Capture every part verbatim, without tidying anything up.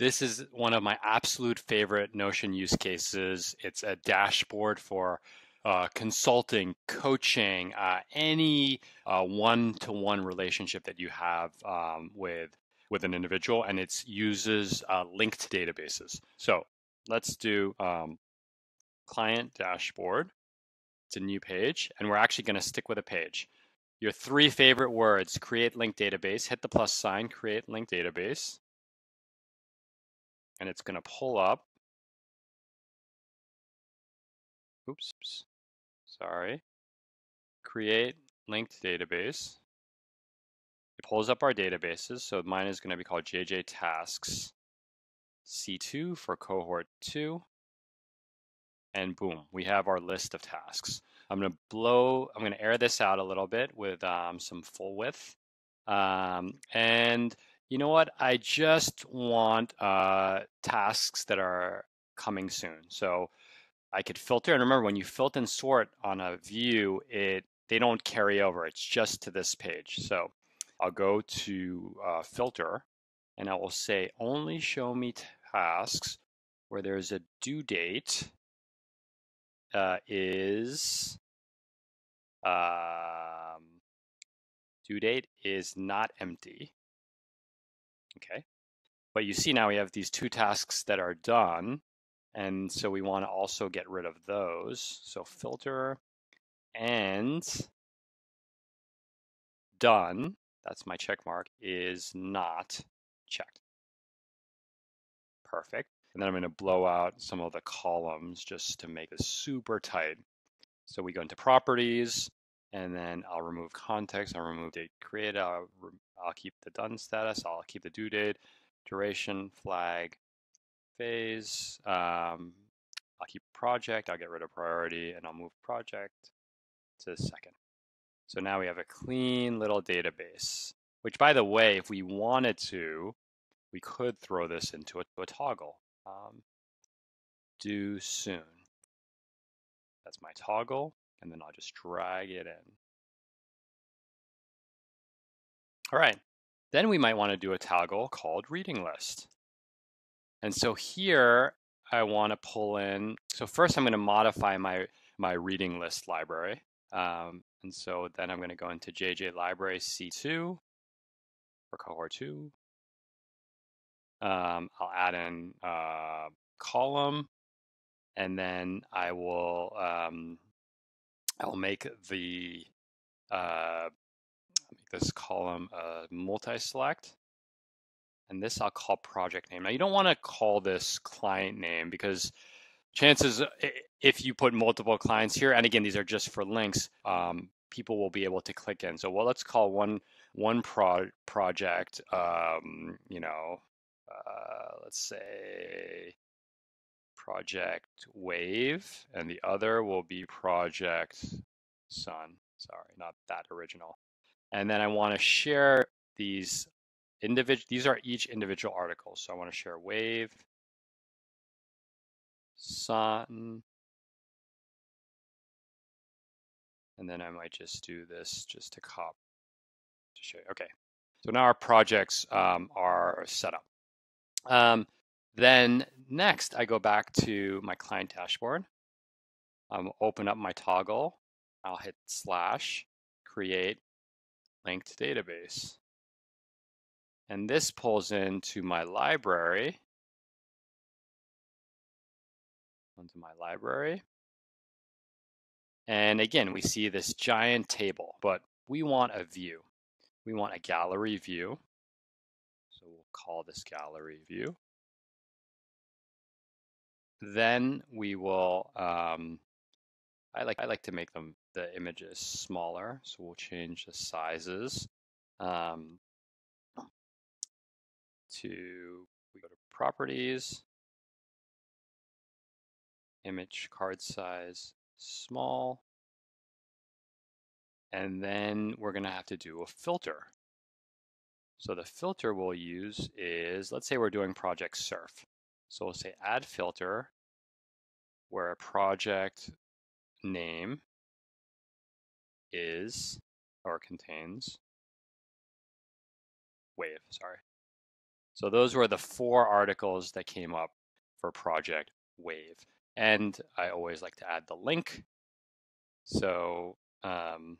This is one of my absolute favorite Notion use cases. It's a dashboard for uh, consulting, coaching, uh, any uh, one-to-one relationship that you have um, with, with an individual, and it uses uh, linked databases. So let's do um, client dashboard. It's a new page, and we're actually going to stick with a page. Your three favorite words: create linked database, hit the plus sign, create linked database. And it's going to pull up. Oops, sorry. Create linked database. It pulls up our databases. So mine is going to be called J J Tasks C two for cohort two. And boom, we have our list of tasks. I'm going to blow, I'm going to air this out a little bit with um, some full width. Um, and you know what? I just want uh, tasks that are coming soon. So I could filter, and remember when you filter and sort on a view, it they don't carry over. It's just to this page. So I'll go to uh, filter, and I will say only show me tasks where there's a due date uh, is um, due date is not empty. Okay, but you see now we have these two tasks that are done, and so we want to also get rid of those. So filter and done, that's my check mark, is not checked. Perfect. And then I'm going to blow out some of the columns just to make this super tight. So we go into properties, and then I'll remove context, I'll remove date created, I'll re I'll keep the done status, I'll keep the due date, duration, flag, phase, um, I'll keep project, I'll get rid of priority, and I'll move project to second. So now we have a clean little database, which by the way, if we wanted to, we could throw this into a, a toggle. Um, do soon. That's my toggle, and then I'll just drag it in. All right, then we might want to do a toggle called reading list. And so here I want to pull in, so first I'm going to modify my, my reading list library. Um, and so then I'm going to go into J J Library C two for cohort two. Um, I'll add in a column, and then I will, um, I'll make the, uh, this column uh, multi-select, and this I'll call project name. Now you don't want to call this client name, because chances if you put multiple clients here, and again these are just for links, um, people will be able to click in. So well, let's call one one pro project. Um, you know, uh, let's say project wave, and the other will be project sun. Sorry, not that original. And then I want to share these individual, these are each individual articles. So I want to share wave, sun, and then I might just do this just to copy to show you. Okay, so now our projects um, are set up. Um, then next I go back to my client dashboard. I'll open up my toggle. I'll hit slash create linked database, and this pulls into my library, onto my library, and again we see this giant table, but we want a view, we want a gallery view, so we'll call this gallery view. Then we will um, I like I like to make them the images smaller, so we'll change the sizes um, to we go to properties, image card size small, and then we're gonna have to do a filter. So the filter we'll use is, let's say we're doing project surf, so we'll say add filter where a project name is or contains wave, sorry. So those were the four articles that came up for Project Wave. And I always like to add the link. So um,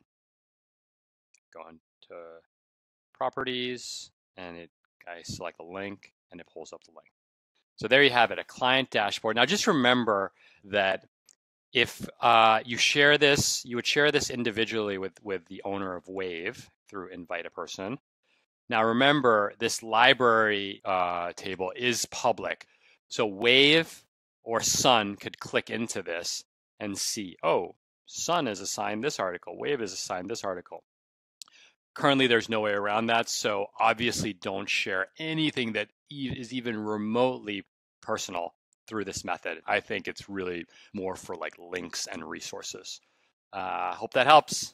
go on to properties, and it, I select the link, and it pulls up the link. So there you have it, a client dashboard. Now just remember that if uh, you share this, you would share this individually with, with the owner of Wave through Invite a Person. Now remember, this library uh, table is public. So Wave or Sun could click into this and see, oh, Sun is assigned this article, Wave is assigned this article. Currently, there's no way around that, so obviously don't share anything that e- is even remotely personal through this method. I think it's really more for like links and resources. Uh, hope that helps.